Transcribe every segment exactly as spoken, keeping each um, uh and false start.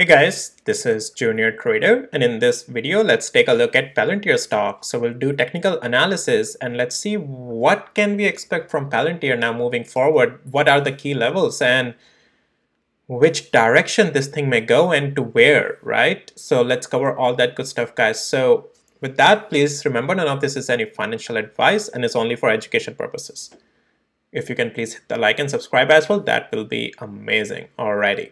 Hey guys, this is JuniorTrader, and in this video, let's take a look at Palantir stock. So we'll do technical analysis and let's see what can we expect from Palantir now moving forward. What are the key levels and which direction this thing may go and to where, right? So let's cover all that good stuff, guys. So with that, please remember none of this is any financial advice and is only for education purposes. If you can please hit the like and subscribe as well, that will be amazing. Alrighty.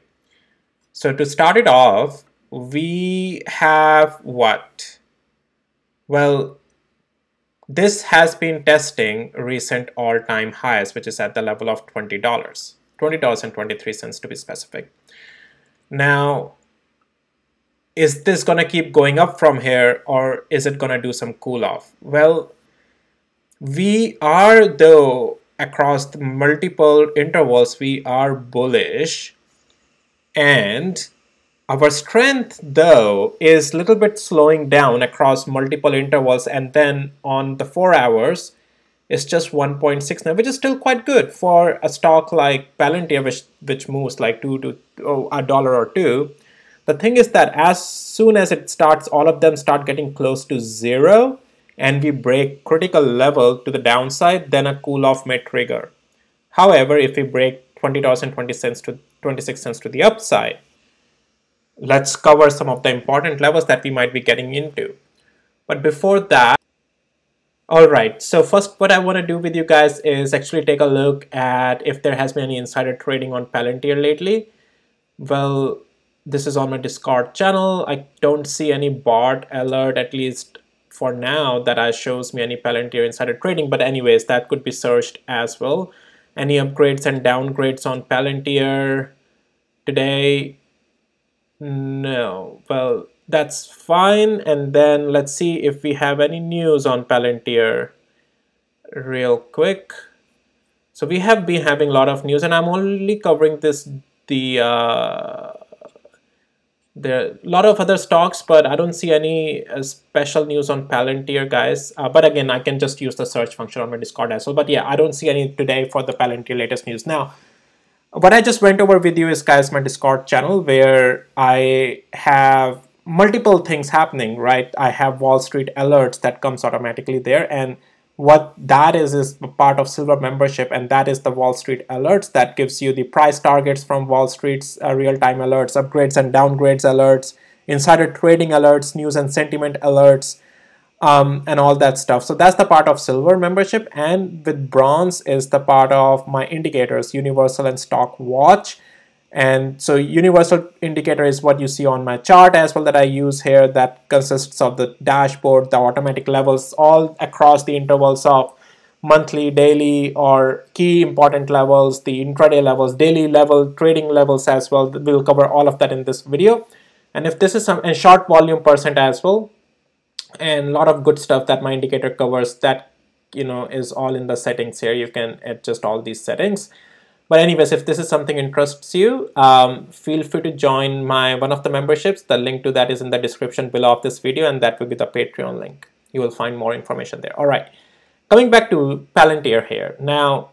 So to start it off, we have what? Well, this has been testing recent all-time highs, which is at the level of twenty dollars, twenty dollars and twenty-three cents to be specific. Now, is this going to keep going up from here, or is it going to do some cool off? Well, we are, though, across the multiple intervals, we are bullish. And our strength, though, is a little bit slowing down across multiple intervals. And then on the four hours, it's just one point six nine, which is still quite good for a stock like Palantir, which, which moves like two to oh, a dollar or two. The thing is that as soon as it starts, all of them start getting close to zero and we break critical level to the downside, then a cool off may trigger. However, if we break twenty dollars and twenty cents to twenty-six cents to the upside, let's cover some of the important levels that we might be getting into. But before that, all right, so first what I want to do with you guys is actually take a look at if there has been any insider trading on Palantir lately. Well, this is on my Discord channel. I don't see any bot alert, at least for now, that I shows me any Palantir insider trading, but anyways, that could be searched as well. Any upgrades and downgrades on Palantir today? No. Well, that's fine. And then let's see if we have any news on Palantir real quick. So we have been having a lot of news, and I'm only covering this the uh, the lot of other stocks, but I don't see any uh, special news on Palantir, guys. Uh, but again, I can just use the search function on my Discord as well. But yeah, I don't see any today for the Palantir latest news. Now, what I just went over with you is, guys, my Discord channel, where I have multiple things happening, right? I have Wall Street alerts that comes automatically there. And what that is, is part of silver membership, and that is the Wall Street alerts that gives you the price targets from Wall Street's uh, real-time alerts, upgrades and downgrades alerts, insider trading alerts, news and sentiment alerts, um, and all that stuff. So that's the part of silver membership, and with bronze is the part of my indicators, universal and stock watch. And so universal indicator is what you see on my chart as well that I use here, that consists of the dashboard, the automatic levels, all across the intervals of monthly, daily, or key important levels, the intraday levels, daily level, trading levels as well. We'll cover all of that in this video. And if this is some, and short volume percent as well, and a lot of good stuff that my indicator covers, that, you know, is all in the settings here. You can adjust all these settings. But anyways, if this is something interests you, um, feel free to join my one of the memberships. The link to that is in the description below of this video, and that will be the Patreon link. You will find more information there. All right, coming back to Palantir here. Now,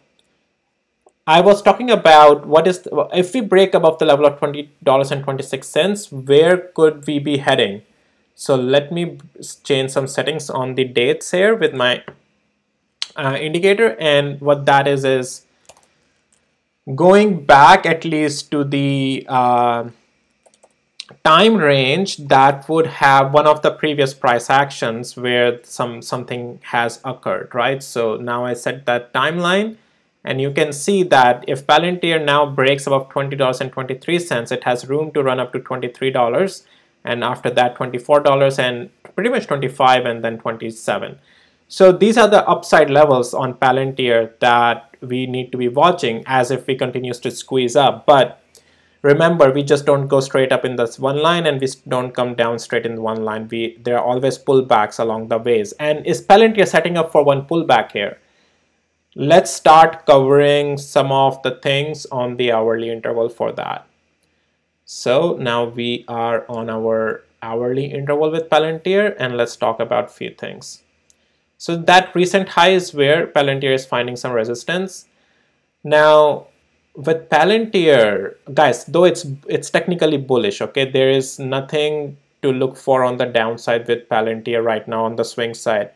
I was talking about what is the, if we break above the level of twenty dollars and twenty-six cents, where could we be heading? So let me change some settings on the dates here with my uh, indicator, and what that is is going back at least to the uh, time range that would have one of the previous price actions where some something has occurred, right? So now I set that timeline, and you can see that if Palantir now breaks above twenty dollars and twenty-three cents, it has room to run up to twenty-three dollars, and after that twenty-four dollars, and pretty much twenty-five, and then twenty-seven. So these are the upside levels on Palantir that we need to be watching as if we continues to squeeze up. But remember, we just don't go straight up in this one line, and we don't come down straight in one line. We there are always pullbacks along the ways. And is Palantir setting up for one pullback here? Let's start covering some of the things on the hourly interval for that. So now we are on our hourly interval with Palantir, and let's talk about a few things. So that recent high is where Palantir is finding some resistance. Now, with Palantir, guys, though it's it's technically bullish, okay, there is nothing to look for on the downside with Palantir right now on the swing side.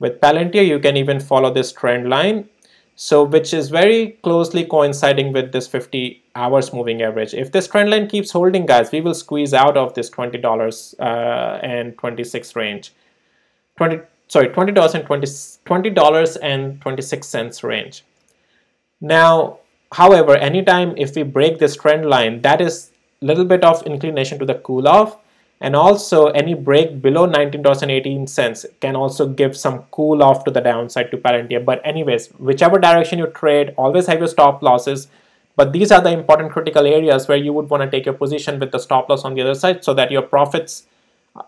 With Palantir, you can even follow this trend line, so which is very closely coinciding with this fifty hours moving average. If this trend line keeps holding, guys, we will squeeze out of this twenty dollars uh, and twenty-six range, twenty sorry twenty dollars and twenty dollars and twenty-six cents range. Now, however, anytime if we break this trend line, that is a little bit of inclination to the cool off, and also any break below nineteen dollars and eighteen cents can also give some cool off to the downside to Palantir. But anyways, whichever direction you trade, always have your stop losses, but these are the important critical areas where you would want to take your position with the stop loss on the other side, so that your profits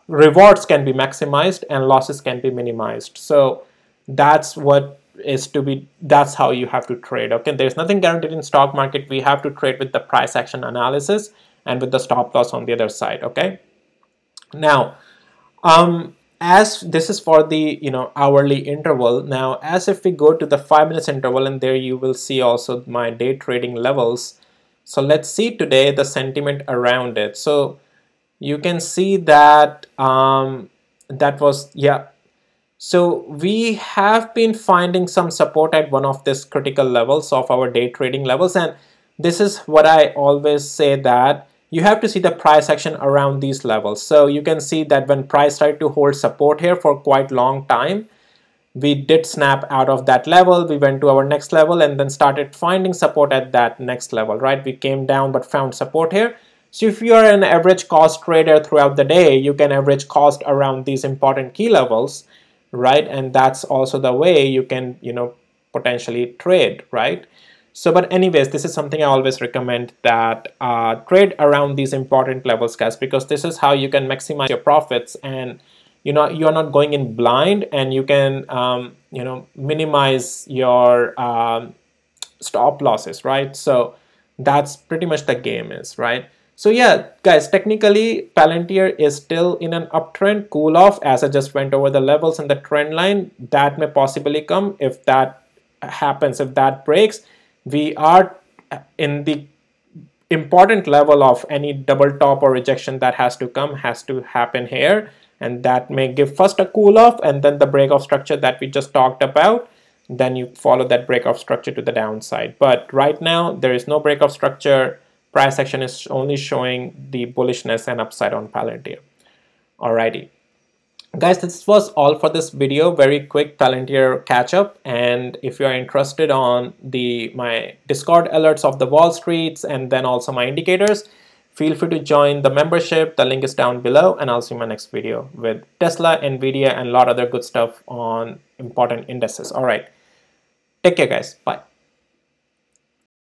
rewards can be maximized and losses can be minimized. So that's what is to be, that's how you have to trade, okay? There's nothing guaranteed in stock market. We have to trade with the price action analysis and with the stop loss on the other side, okay? Now, um, as this is for the, you know, hourly interval, now as if we go to the five minutes interval, and there you will see also my day trading levels. So let's see today the sentiment around it. So you can see that um, that was, yeah. So we have been finding some support at one of these critical levels of our day trading levels. And this is what I always say, that you have to see the price action around these levels. So you can see that when price tried to hold support here for quite long time, we did snap out of that level. We went to our next level and then started finding support at that next level, right? We came down but found support here. So if you are an average cost trader throughout the day, you can average cost around these important key levels, right? And that's also the way you can, you know, potentially trade, right? So, but anyways, this is something I always recommend, that uh, trade around these important levels, guys, because this is how you can maximize your profits, and you know, you're not going in blind, and you can, um, you know, minimize your um, stop losses, right? So that's pretty much the game is, right? So yeah, guys, technically Palantir is still in an uptrend. Cool off, as I just went over the levels and the trend line, that may possibly come. If that happens, if that breaks, we are in the important level of any double top or rejection that has to come, has to happen here, and that may give first a cool off and then the break off structure that we just talked about. Then you follow that break off structure to the downside. But right now there is no break off structure. Price action is only showing the bullishness and upside on Palantir. Alrighty, guys, this was all for this video. Very quick Palantir catch up. And if you are interested on the my Discord alerts of the Wall Streets and then also my indicators, feel free to join the membership. The link is down below. And I'll see you in my next video with Tesla, NVIDIA, and a lot of other good stuff on important indices. All right, take care, guys. Bye.